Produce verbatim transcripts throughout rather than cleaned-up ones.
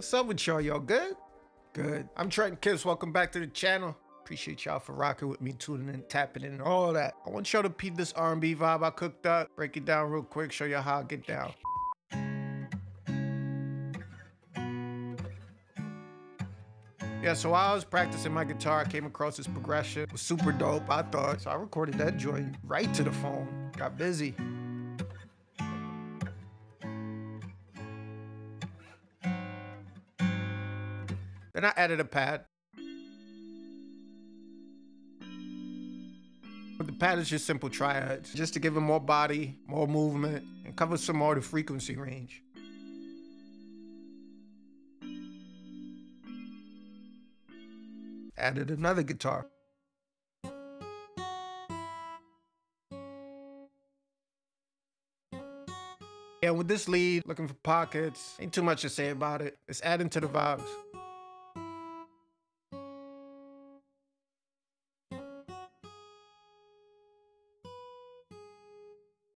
What's up with y'all? Y'all good? Good. I'm Trenton Kipps. Welcome back to the channel. Appreciate y'all for rocking with me, tuning in, tapping in, and all that. I want y'all to peep this R and B vibe I cooked up. Break it down real quick, show y'all how I get down. Yeah, so while I was practicing my guitar, I came across this progression. It was super dope, I thought. So I recorded that joint right to the phone. Got busy. Then I added a pad. But the pad is just simple triads, just to give it more body, more movement, and cover some more of the frequency range. Added another guitar. And with this lead, looking for pockets, ain't too much to say about it. It's adding to the vibes.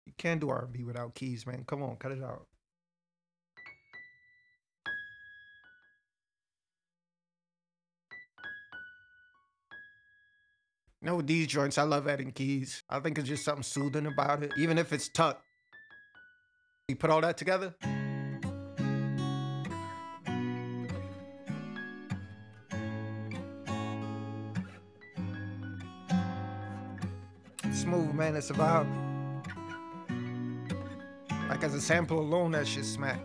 You can't do R and B without keys, man. Come on, cut it out. You know, with these joints, I love adding keys. I think it's just something soothing about it, even if it's tucked. You put all that together. Smooth, man, it's a vibe. Like as a sample alone, that shit smack.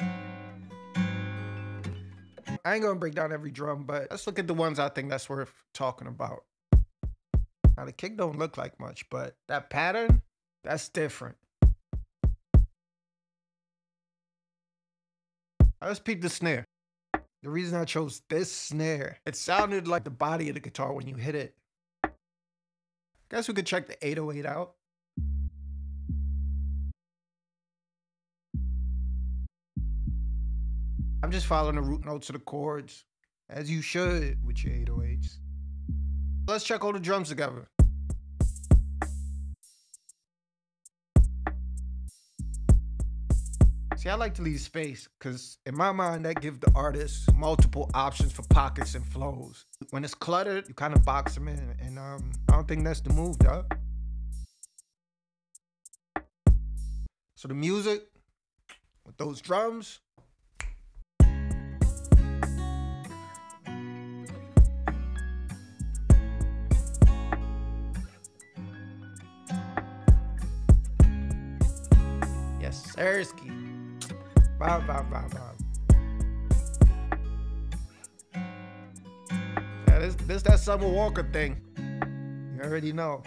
I ain't gonna break down every drum, but let's look at the ones I think that's worth talking about. Now the kick don't look like much, but that pattern, that's different. Now let's peep the snare. The reason I chose this snare, it sounded like the body of the guitar when you hit it. I guess we could check the eight oh eight out. I'm just following the root notes of the chords, as you should with your eight oh eights. Let's check all the drums together. See, I like to leave space, because in my mind, that gives the artist multiple options for pockets and flows. When it's cluttered, you kind of box them in, and um, I don't think that's the move, dog. So the music, with those drums, Ersky. Bow, bow, bow, bow. Yeah, this, this that Summer Walker thing. You already know.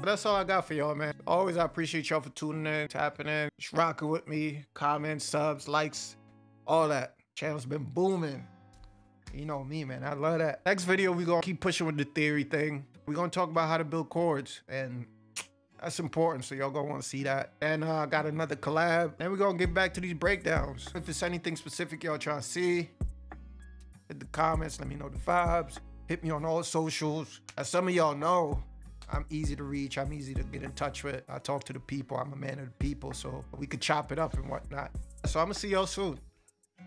But that's all I got for y'all, man. Always, I appreciate y'all for tuning in, tapping in, just rocking with me, comments, subs, likes, all that. Channel's been booming. You know me, man. I love that. Next video, we're going to keep pushing with the theory thing. We're going to talk about how to build chords, and that's important, so y'all going to want to see that. And I uh, got another collab, and we're going to get back to these breakdowns. If there's anything specific y'all trying to see, hit the comments, let me know the vibes. Hit me on all socials. As some of y'all know, I'm easy to reach. I'm easy to get in touch with. I talk to the people. I'm a man of the people, so we could chop it up and whatnot. So I'm gonna see y'all soon.